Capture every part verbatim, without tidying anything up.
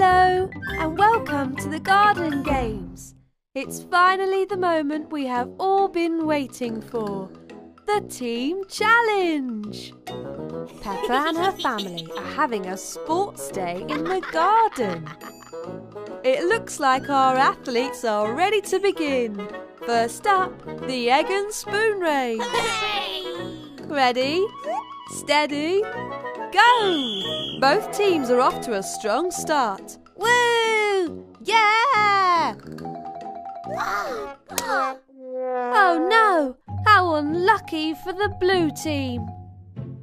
Hello and welcome to the garden games. It's finally the moment we have all been waiting for. The team challenge. Peppa and her family are having a sports day in the garden. It looks like our athletes are ready to begin. First up, the egg and spoon race. Ready, steady, go! Both teams are off to a strong start. Woo! Yeah! Oh no! How unlucky for the blue team.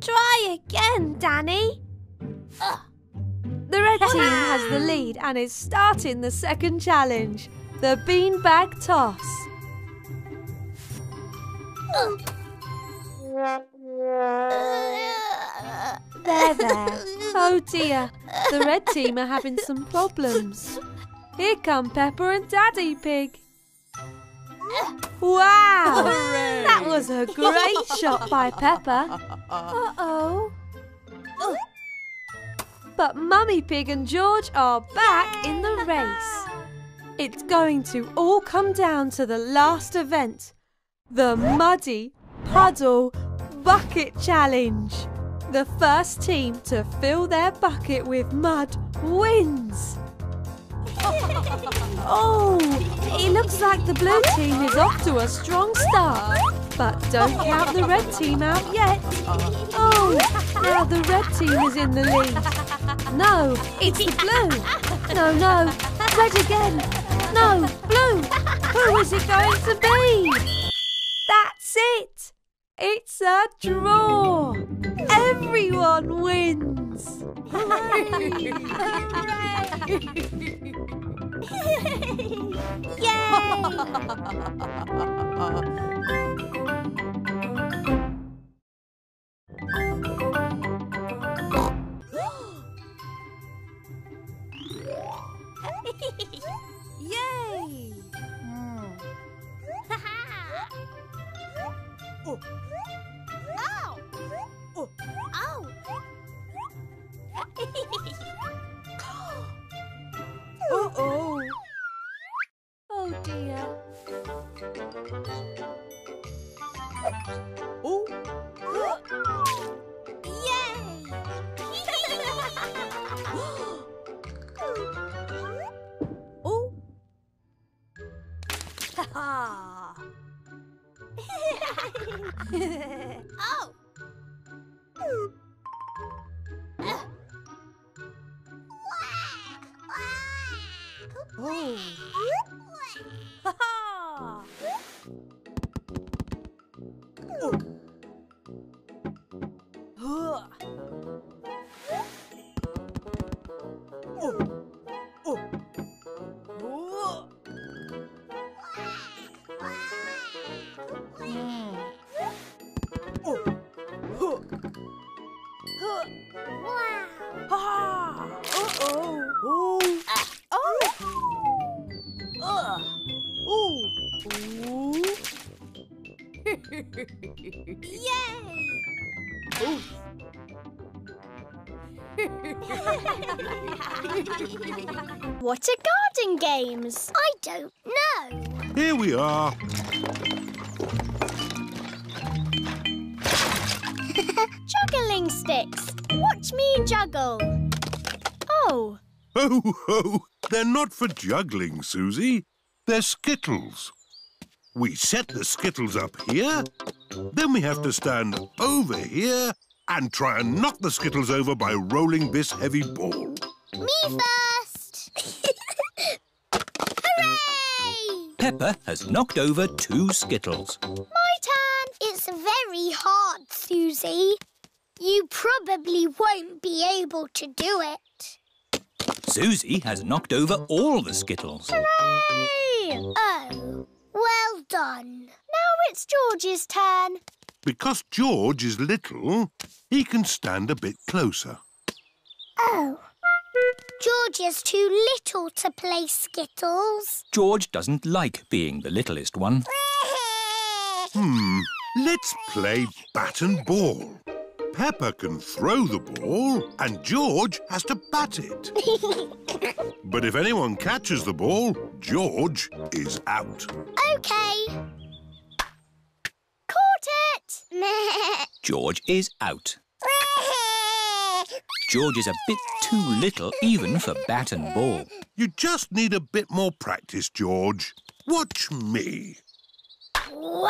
Try again, Danny. Ugh. The red team has the lead and is starting the second challenge, the beanbag toss. There, there. Oh dear, the red team are having some problems. Here come Peppa and Daddy Pig. Wow! Hooray. That was a great shot by Peppa. Uh-oh. But Mummy Pig and George are back in the race. It's going to all come down to the last event, the Muddy Puddle Bucket Challenge. The first team to fill their bucket with mud wins. Oh, it looks like the blue team is off to a strong start. But don't count the red team out yet. Oh, now the red team is in the lead. No, it's the blue. No, no, red again. No, blue. Who is it going to be? That's it. It's a draw. Everyone wins. Hooray. Hooray. Yay! Yay! Oh. Ow! Oh. Ow! Uh-oh. Oh dear. Oh. Yay! Oh. Ha-ha. Oh. Oh. Ha-ha. Oh. What are garden games? I don't know. Here we are. Juggling sticks. Watch me juggle. Oh. Ho, ho. They're not for juggling, Susie. They're skittles. We set the skittles up here. Then we have to stand over here and try and knock the skittles over by rolling this heavy ball. Me first! Hooray! Peppa has knocked over two skittles. My turn! It's very hard, Susie. You probably won't be able to do it. Susie has knocked over all the skittles. Hooray! Oh, well done. Now it's George's turn. Because George is little, he can stand a bit closer. Oh. George is too little to play skittles. George doesn't like being the littlest one. Hmm, let's play bat and ball. Peppa can throw the ball and George has to bat it. But if anyone catches the ball, George is out. OK. Caught it! George is out. George is a bit too little even for bat and ball. You just need a bit more practice, George. Watch me. Wow!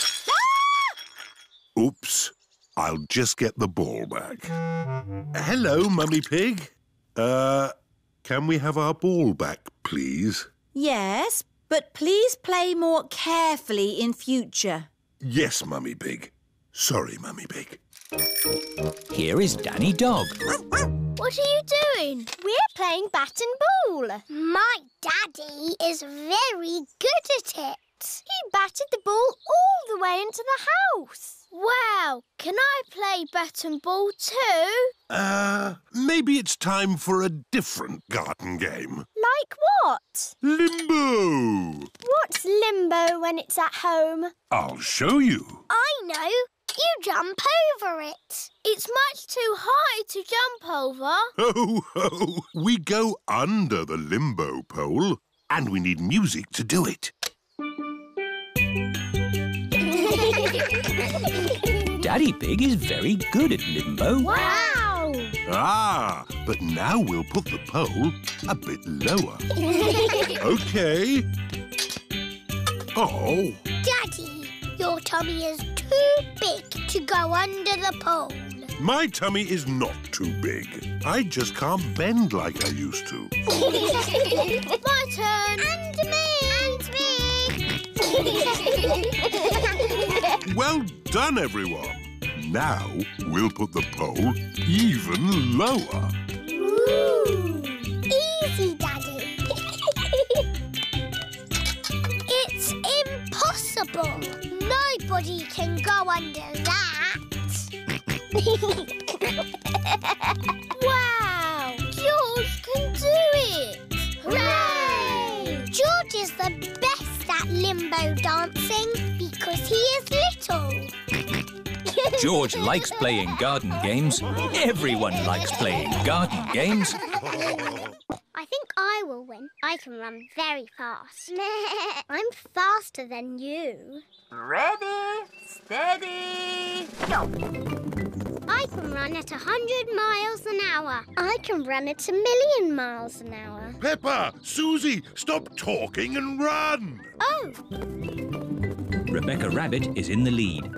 Ah! Oops. I'll just get the ball back. Hello, Mummy Pig. Uh, can we have our ball back, please? Yes, but please play more carefully in future. Yes, Mummy Pig. Sorry, Mummy Pig. Here is Danny Dog. What are you doing? We're playing bat and ball. My daddy is very good at it. He batted the ball all the way into the house. Wow, can I play bat and ball too? Uh, maybe it's time for a different garden game. Like what? Limbo. What's limbo when it's at home? I'll show you. I know. You jump over it. It's much too high to jump over. Ho, ho. We go under the limbo pole and we need music to do it. Daddy Pig is very good at limbo. Wow! Ah, but now we'll put the pole a bit lower. OK. Oh. Daddy, your tummy is too big to go under the pole. My tummy is not too big. I just can't bend like I used to. My turn. And me. And me. Well done, everyone. Now we'll put the pole even lower. Ooh. Easy, Daddy. It's impossible. Nobody can go under that. Wow! George can do it! Hooray! George is the best at limbo dancing because he is little. George likes playing garden games. Everyone likes playing garden games. I think I will win. I can run very fast. I'm faster than you. Ready, steady, go! I can run at a hundred miles an hour. I can run at a million miles an hour. Peppa, Susie, stop talking and run! Oh! Rebecca Rabbit is in the lead.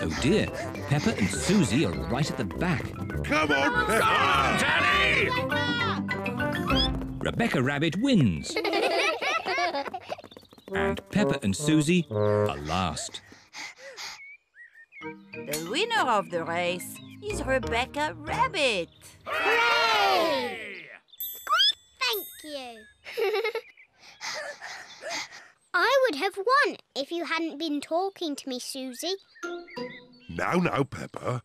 Oh dear, Peppa and Susie are right at the back. Come on, Peppa! Come on, Danny! Peppa! Rebecca Rabbit wins. And Peppa and Susie are last. The winner of the race is Rebecca Rabbit. Hooray! Squeak, thank you. I would have won if you hadn't been talking to me, Susie. Now, now, Peppa.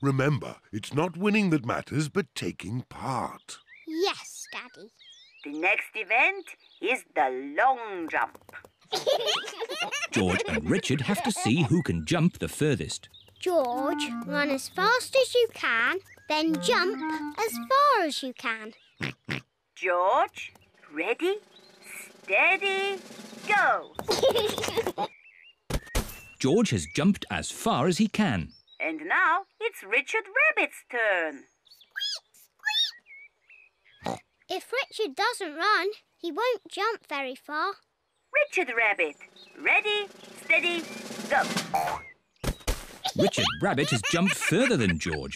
Remember, it's not winning that matters, but taking part. Yes, Daddy. The next event is the long jump. George and Richard have to see who can jump the furthest. George, run as fast as you can, then jump as far as you can. George, ready, steady, go! George has jumped as far as he can. And now it's Richard Rabbit's turn. If Richard doesn't run, he won't jump very far. Richard Rabbit, ready, steady, go. Richard Rabbit has jumped further than George.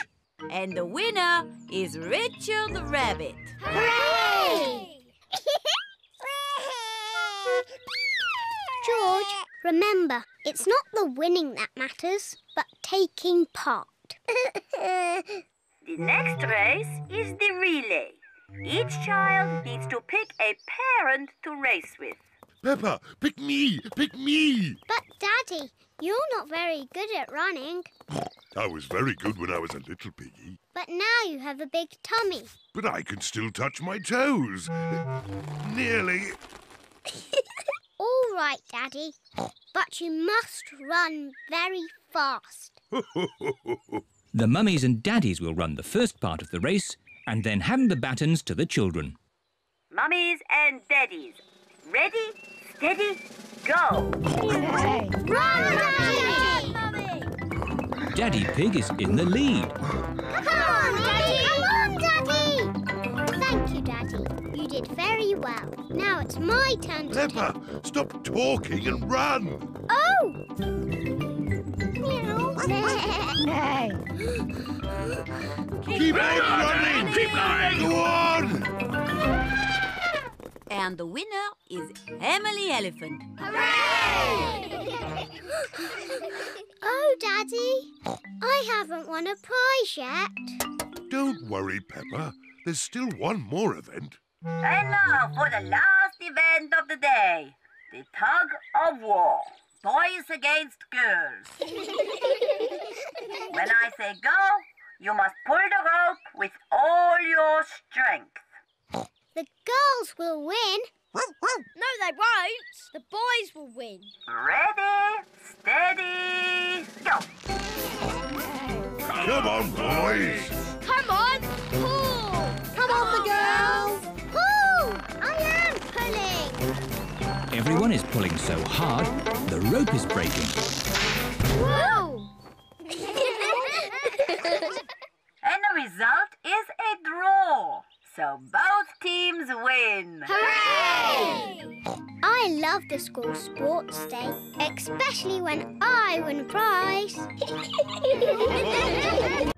And the winner is Richard Rabbit. Hooray! George, remember, it's not the winning that matters, but taking part. The next race is the relay. Each child needs to pick a parent to race with. Peppa, pick me, pick me! But, Daddy, you're not very good at running. I was very good when I was a little piggy. But now you have a big tummy. But I can still touch my toes. Nearly. All right, Daddy. But you must run very fast. The mummies and daddies will run the first part of the race and then hand the batons to the children. Mummies and daddies, ready, steady, go! Run, Daddy! Mummy! Daddy Pig is in the lead. Come on, Daddy! Come on, Daddy! Thank you, Daddy. You did very well. Now it's my turn to Peppa, stop talking and run! Oh! No. Keep, Keep on running! Keep going! Go on! And the winner is Emily Elephant. Hooray! Oh, Daddy, I haven't won a prize yet. Don't worry, Peppa. There's still one more event. And now for the last event of the day, the tug of war. Boys against girls. When I say go, you must pull the rope with all your strength. The girls will win. No, they won't. The boys will win. Ready, steady, go. Come on, boys. Come on, pull. Come on, the girls. Pull. I am pulling. Everyone is pulling so hard, the rope is breaking. Whoa! And the result is a draw. So both teams win. Hooray! I love the school sports day, especially when I win a prize.